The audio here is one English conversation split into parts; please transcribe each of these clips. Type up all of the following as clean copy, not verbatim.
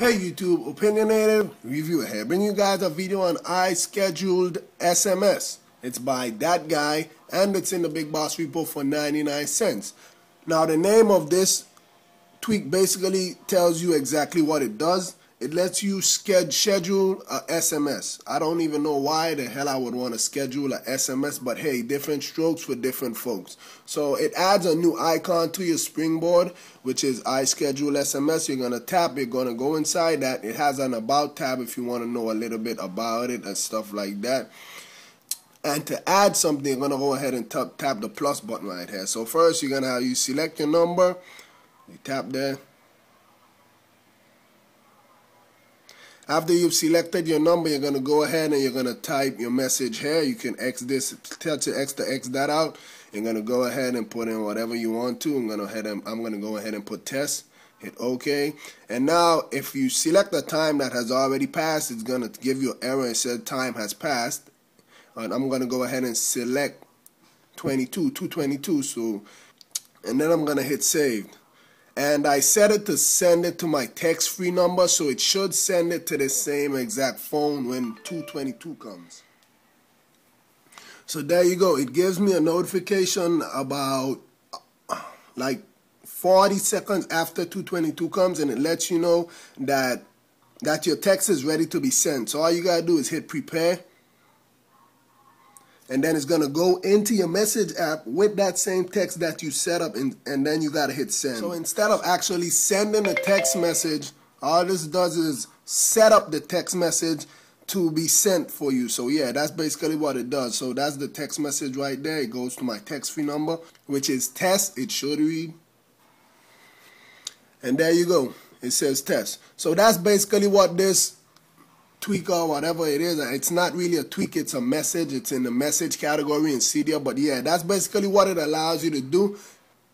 Hey YouTube, Opinionative Reviewer here, bringing you guys a video on iScheduledSMS. It's by that guy and it's in the Big Boss Repo for 99¢. Now the name of this tweak basically tells you exactly what it does. It lets you schedule a SMS. I don't even know why the hell I would want to schedule a SMS, but hey, different strokes for different folks. So it adds a new icon to your springboard, which is iScheduledSMS. You're going to tap, you're going to go inside that. It has an About tab if you want to know a little bit about it and stuff like that. And to add something, you're going to go ahead and tap the plus button right here. So first, you're going to have you select your number, you tap there. After you've selected your number, you're going to go ahead and you're going to type your message here. You can X this, tell to X to X that out. You're going to go ahead and put in whatever you want to. I'm going to go ahead and put test. Hit OK. And now if you select a time that has already passed, it's going to give you an error and said time has passed. And I'm going to go ahead and select 222. So, and then I'm going to hit save. And I set it to send it to my text free number, so it should send it to the same exact phone when 222 comes. So there you go. It gives me a notification about like 40 seconds after 222 comes, and it lets you know that your text is ready to be sent. So all you gotta do is hit prepare. And then it's going to go into your message app with that same text that you set up, and then you got to hit send. So instead of actually sending a text message, all this does is set up the text message to be sent for you. So yeah, that's basically what it does. So that's the text message right there. It goes to my text free number, which is test. It should read. And there you go. It says test. So that's basically what this tweak or whatever it is. It's not really a tweak, it's a message. It's in the message category in Cydia, but yeah, that's basically what it allows you to do.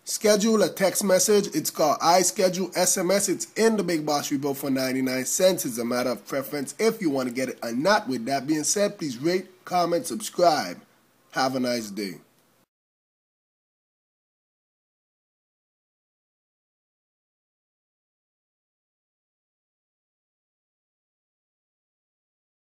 Schedule a text message. It's called iScheduledSMS. It's in the Big Boss Repo for 99¢. It's a matter of preference if you want to get it or not. With that being said, please rate, comment, subscribe. Have a nice day.